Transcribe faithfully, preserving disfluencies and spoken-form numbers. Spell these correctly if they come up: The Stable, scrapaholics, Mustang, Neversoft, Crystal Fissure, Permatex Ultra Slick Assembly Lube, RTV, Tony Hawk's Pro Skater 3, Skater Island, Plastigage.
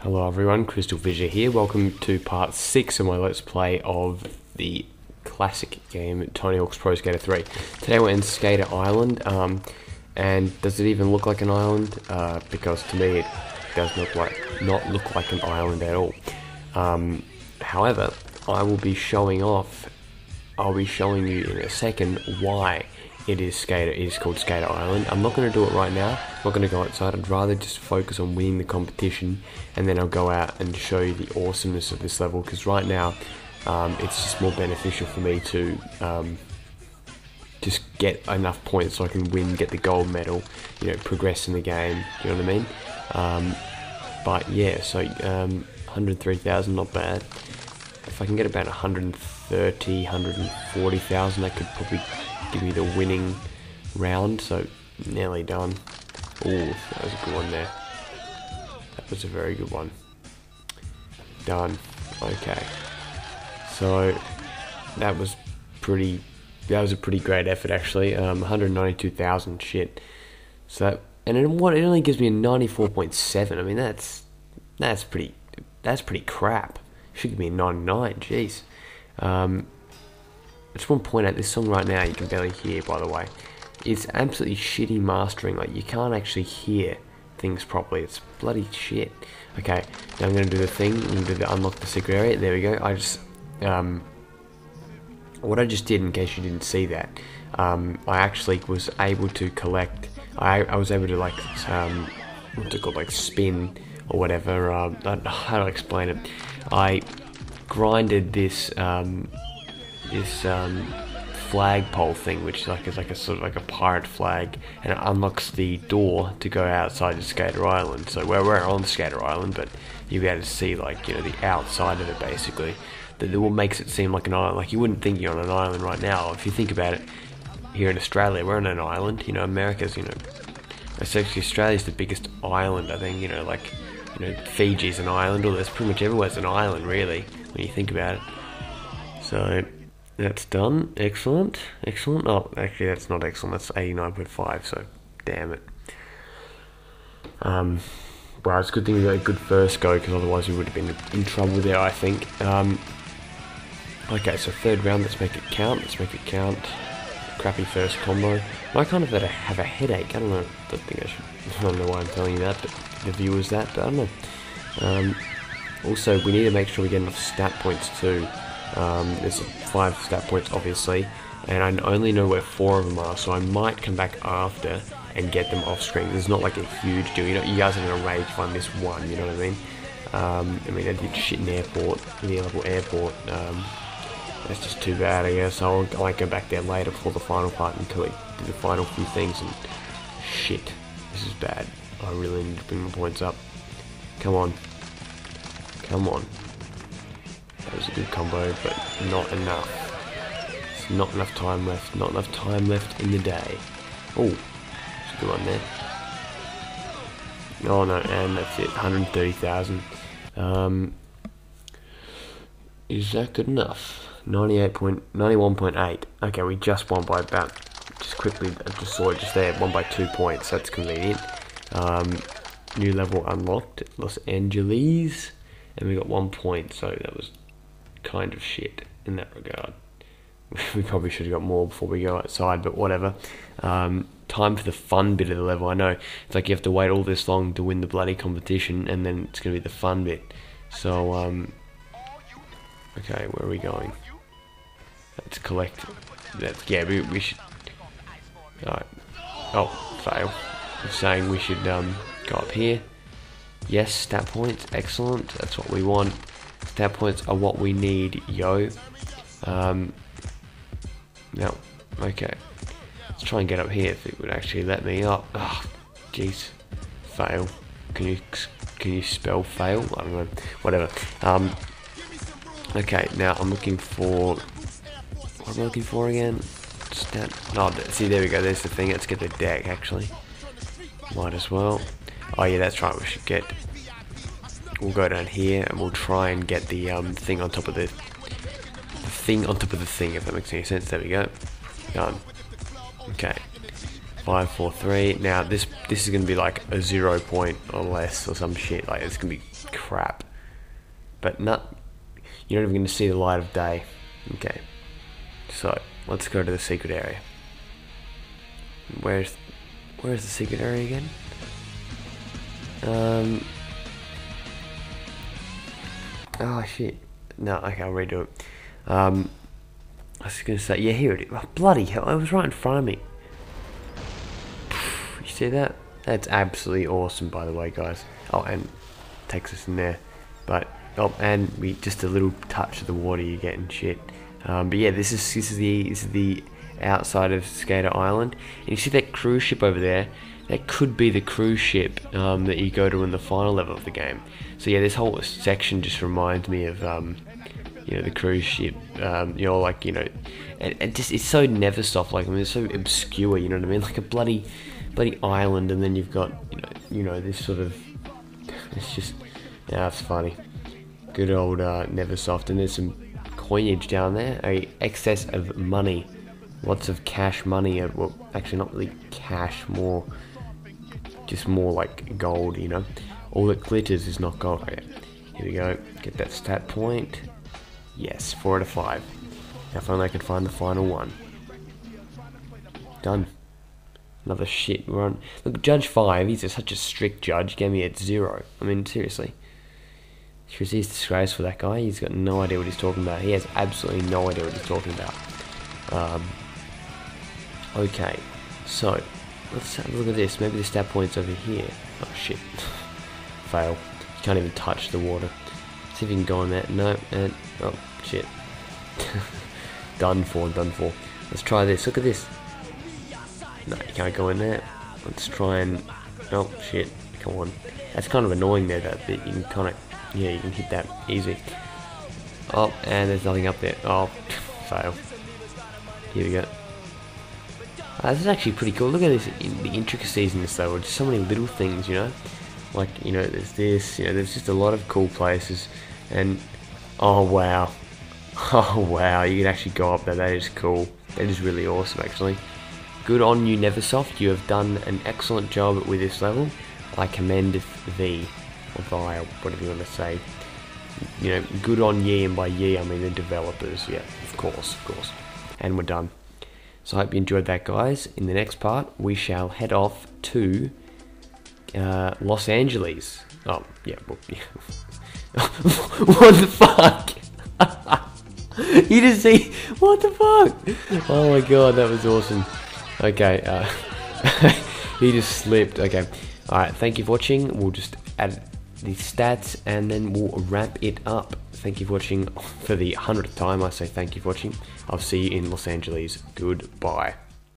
Hello everyone, Crystal Fissure here. Welcome to part six of my Let's Play of the classic game Tony Hawk's Pro Skater three. Today we're in Skater Island, um, and does it even look like an island? Uh, because to me it does not, like, not look like an island at all. Um, however, I will be showing off, I'll be showing you in a second why it is Skater, it is called Skater Island. I'm not going to do it right now, I'm not going to go outside, I'd rather just focus on winning the competition, and then I'll go out and show you the awesomeness of this level, because right now, um, it's just more beneficial for me to um, just get enough points so I can win, get the gold medal, you know, progress in the game, you know what I mean? Um, but yeah, so um, one hundred three thousand, not bad. If I can get about one hundred thirty, one hundred forty thousand, that could probably give me the winning round, so nearly done. Ooh, that was a good one there. That was a very good one. Done. Okay. So that was pretty. That was a pretty great effort, actually. Um, one hundred ninety-two thousand. Shit. So that, and then what? It only gives me a ninety-four point seven. I mean, that's that's pretty. That's pretty crap. It should give me a ninety-nine. Jeez. Um, I just want to point out this song right now, you can barely hear, by the way. It's absolutely shitty mastering, like you can't actually hear things properly, it's bloody shit. Okay, now I'm going to do the thing, I'm going to do the unlock the secret area, there we go. I just, um, what I just did in case you didn't see that, um, I actually was able to collect, I, I was able to like, um, what's it called, like spin or whatever, um, I don't know how to explain it. I grinded this, um, this um, flagpole thing, which like is like a sort of like a pirate flag, and it unlocks the door to go outside of Skater Island. So we're, we're on Skater Island, but you'll be able to see, like, you know, the outside of it basically. That what makes it seem like an island. Like you wouldn't think you're on an island right now. If you think about it, here in Australia, we're on an island. You know, America's, you know, essentially Australia's the biggest island, I think. You know, like, you know, Fiji's an island. Or there's pretty much everywhere's an island really when you think about it. So. That's done. Excellent. Excellent. Oh, actually, that's not excellent. That's eighty-nine point five, so damn it. Um, well, it's a good thing we got a good first go, because otherwise we would have been in trouble there, I think. Um, okay, so third round. Let's make it count. Let's make it count. Crappy first combo. I kind of have a headache. I don't know. I don't think I should. I don't know why I'm telling you that, but the viewers that, but I don't know. Um, also, we need to make sure we get enough stat points too. Um, there's five stat points obviously, and I only know where four of them are, so I might come back after and get them off screen. There's not like a huge deal, you know, you guys are going to rage if I miss one, you know what I mean? Um, I mean, I did shit in airport, in the level airport, um, that's just too bad I guess. I'll, I'll go back there later for the final part until I do the final few things, and shit, this is bad. I really need to bring my points up. Come on. Come on. That was a good combo, but not enough. It's not enough time left, not enough time left in the day. Oh, that's a good one there. Oh no, and that's it, one hundred thirty thousand. Um, is that good enough? ninety-eight point, ninety-one point eight. Okay, we just won by about, just quickly, I just saw it just there, won by two points, that's convenient. Um, new level unlocked, Los Angeles, and we got one point, so that was kind of shit in that regard. We probably should have got more before we go outside, but whatever. Um, time for the fun bit of the level. I know it's like you have to wait all this long to win the bloody competition, and then it's gonna be the fun bit. So um, okay, where are we going? Let's collect. That's, yeah, we, we should. Alright. Oh, fail. I'm saying we should um, go up here. Yes, stat points, excellent. That's what we want. Stat points are what we need, yo. Um, no, okay. Let's try and get up here if it would actually let me up. Oh, jeez. Fail. Can you can you spell fail? I don't know. Whatever. Um, okay. Now I'm looking for. What am I looking for again? Stat. Oh, see, there we go. There's the thing. Let's get the deck. Actually, might as well. Oh yeah, that's right, we should get, we'll go down here and we'll try and get the um, thing on top of the, the thing on top of the thing, if that makes any sense. There we go, done. Okay, five four three. Now this this is gonna be like a zero point or less or some shit. Like it's gonna be crap. But not you're not even gonna see the light of day. Okay. So let's go to the secret area. Where's where's the secret area again? Um. Oh shit. No. Okay, I'll redo it. Um. I was gonna say, yeah, here it is. Oh, bloody hell! It was right in front of me. You see that? That's absolutely awesome, by the way, guys. Oh, and takes us in there. But oh, and we just a little touch of the water you get and shit. Um, but yeah, this is this is the this is the outside of Skater Island, and you see that cruise ship over there. That could be the cruise ship um, that you go to in the final level of the game. So yeah, this whole section just reminds me of um, you know, the cruise ship. Um, you know, like you know, and, and just it's so Neversoft. Like I mean, it's so obscure. You know what I mean? Like a bloody bloody island, and then you've got you know you know this sort of. It's just yeah, it's funny. Good old uh, Neversoft, and there's some coinage down there. A excess of money. Lots of cash money, well, actually not really cash, more, just more like gold, you know. All that glitters is not gold. Okay, here we go, get that stat point. Yes, four out of five. Now if only I can find the final one. Done. Another shit, we're on, look, Judge Five, he's a, such a strict judge, gave me at zero. I mean, seriously. He's disgraceful, that guy, he's got no idea what he's talking about. He has absolutely no idea what he's talking about. Um, Okay, so let's have a look at this. Maybe the stat point's over here. Oh shit! Fail. You can't even touch the water. Let's see if you can go on that. No, and oh shit. Done for. Done for. Let's try this. Look at this. No, you can't go in there. Let's try and. Oh shit! Come on. That's kind of annoying there. That bit. You can kind of. Yeah, you can hit that easy. Oh, and there's nothing up there. Oh, fail. Here we go. Uh, this is actually pretty cool. Look at this, in the intricacies in this though. Just so many little things, you know. Like, you know, there's this, you know, there's just a lot of cool places. And, oh wow. Oh wow, you can actually go up there. That is cool. That is really awesome, actually. Good on you, Neversoft. You have done an excellent job with this level. I commend thee. Or thy, whatever you want to say. You know, good on ye, and by ye, I mean the developers. Yeah, of course, of course. And we're done. So I hope you enjoyed that, guys. In the next part, we shall head off to uh, Los Angeles. Oh, yeah. Well, yeah. What the fuck? You just see... What the fuck? Oh, my God. That was awesome. Okay. Uh, he just slipped. Okay. All right. Thank you for watching. We'll just add the stats, and then we'll wrap it up. Thank you for watching. For the hundredth time, I say thank you for watching. I'll see you in Los Angeles. Goodbye.